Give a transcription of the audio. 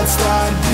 God's time.